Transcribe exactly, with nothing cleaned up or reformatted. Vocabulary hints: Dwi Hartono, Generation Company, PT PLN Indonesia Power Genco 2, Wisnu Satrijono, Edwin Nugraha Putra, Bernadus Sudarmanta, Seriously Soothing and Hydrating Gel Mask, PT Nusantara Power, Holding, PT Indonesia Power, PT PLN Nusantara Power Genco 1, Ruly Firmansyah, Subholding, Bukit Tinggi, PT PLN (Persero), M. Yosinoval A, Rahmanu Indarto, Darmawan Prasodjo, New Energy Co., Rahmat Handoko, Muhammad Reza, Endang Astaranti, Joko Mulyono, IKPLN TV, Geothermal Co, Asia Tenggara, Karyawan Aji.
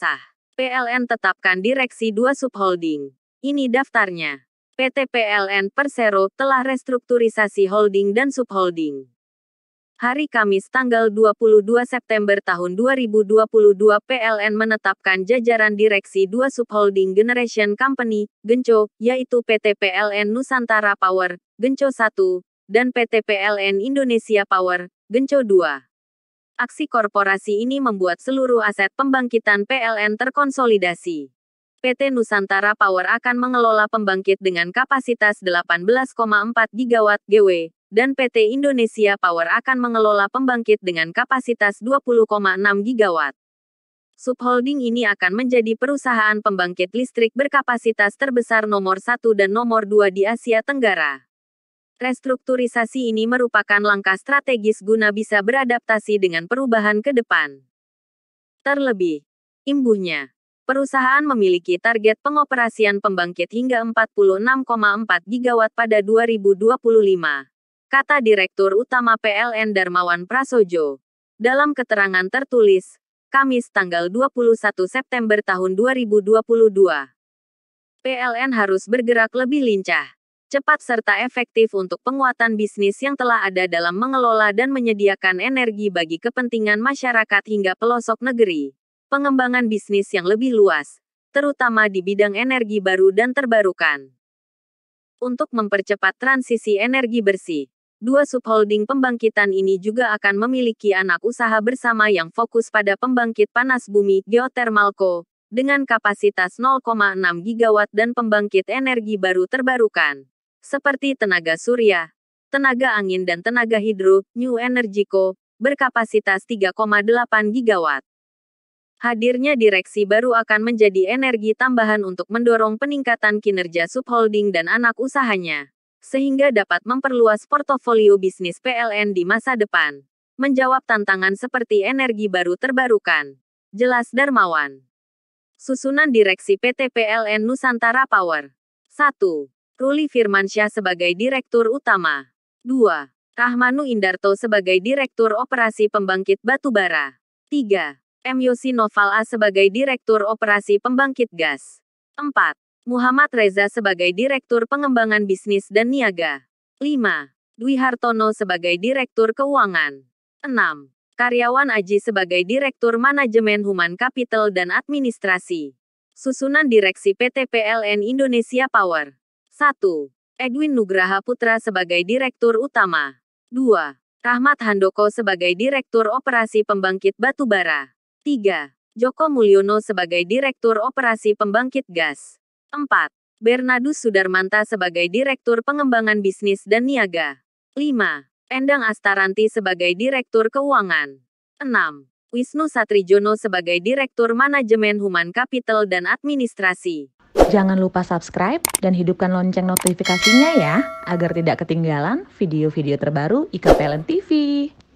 sah. P L N tetapkan direksi dua subholding. Ini daftarnya. P T P L N Persero telah restrukturisasi holding dan subholding. Hari Kamis tanggal dua puluh dua September tahun dua ribu dua puluh dua P L N menetapkan jajaran direksi dua subholding Generation Company, Genco, yaitu P T P L N Nusantara Power, Genco satu, dan P T P L N Indonesia Power, Genco dua. Aksi korporasi ini membuat seluruh aset pembangkitan P L N terkonsolidasi. P T Nusantara Power akan mengelola pembangkit dengan kapasitas delapan belas koma empat gigawatt G W, dan P T Indonesia Power akan mengelola pembangkit dengan kapasitas dua puluh koma enam gigawatt. Subholding ini akan menjadi perusahaan pembangkit listrik berkapasitas terbesar nomor satu dan nomor dua di Asia Tenggara. Restrukturisasi ini merupakan langkah strategis guna bisa beradaptasi dengan perubahan ke depan. Terlebih, imbuhnya, perusahaan memiliki target pengoperasian pembangkit hingga empat puluh enam koma empat gigawatt pada dua ribu dua puluh lima, kata Direktur Utama P L N Darmawan Prasodjo. Dalam keterangan tertulis, Kamis tanggal dua puluh satu September tahun dua ribu dua puluh dua, P L N harus bergerak lebih lincah, cepat serta efektif untuk penguatan bisnis yang telah ada dalam mengelola dan menyediakan energi bagi kepentingan masyarakat hingga pelosok negeri. Pengembangan bisnis yang lebih luas, terutama di bidang energi baru dan terbarukan. Untuk mempercepat transisi energi bersih, dua subholding pembangkitan ini juga akan memiliki anak usaha bersama yang fokus pada pembangkit panas bumi, Geothermal Co., dengan kapasitas nol koma enam gigawatt dan pembangkit energi baru terbarukan, seperti tenaga surya, tenaga angin dan tenaga hidro, New Energy Co., berkapasitas tiga koma delapan gigawatt. Hadirnya direksi baru akan menjadi energi tambahan untuk mendorong peningkatan kinerja subholding dan anak usahanya, sehingga dapat memperluas portofolio bisnis P L N di masa depan, menjawab tantangan seperti energi baru terbarukan, jelas Darmawan. Susunan direksi P T P L N Nusantara Power. satu. Ruly Firmansyah sebagai Direktur Utama. dua. Rahmanu Indarto sebagai Direktur Operasi Pembangkit Batubara. tiga. M. Yosinoval A sebagai Direktur Operasi Pembangkit Gas. empat. Muhammad Reza sebagai Direktur Pengembangan Bisnis dan Niaga. lima. Dwi Hartono sebagai Direktur Keuangan. enam. Karyawan Aji sebagai Direktur Manajemen Human Capital dan Administrasi. Susunan Direksi P T P L N Indonesia Power. satu. Edwin Nugraha Putra sebagai Direktur Utama. dua. Rahmat Handoko sebagai Direktur Operasi Pembangkit Batubara. tiga. Joko Mulyono sebagai Direktur Operasi Pembangkit Gas. empat. Bernadus Sudarmanta sebagai Direktur Pengembangan Bisnis dan Niaga. lima. Endang Astaranti sebagai Direktur Keuangan. enam. Wisnu Satrijono sebagai Direktur Manajemen Human Capital dan Administrasi. Jangan lupa subscribe dan hidupkan lonceng notifikasinya ya, agar tidak ketinggalan video-video terbaru I K P L N T V.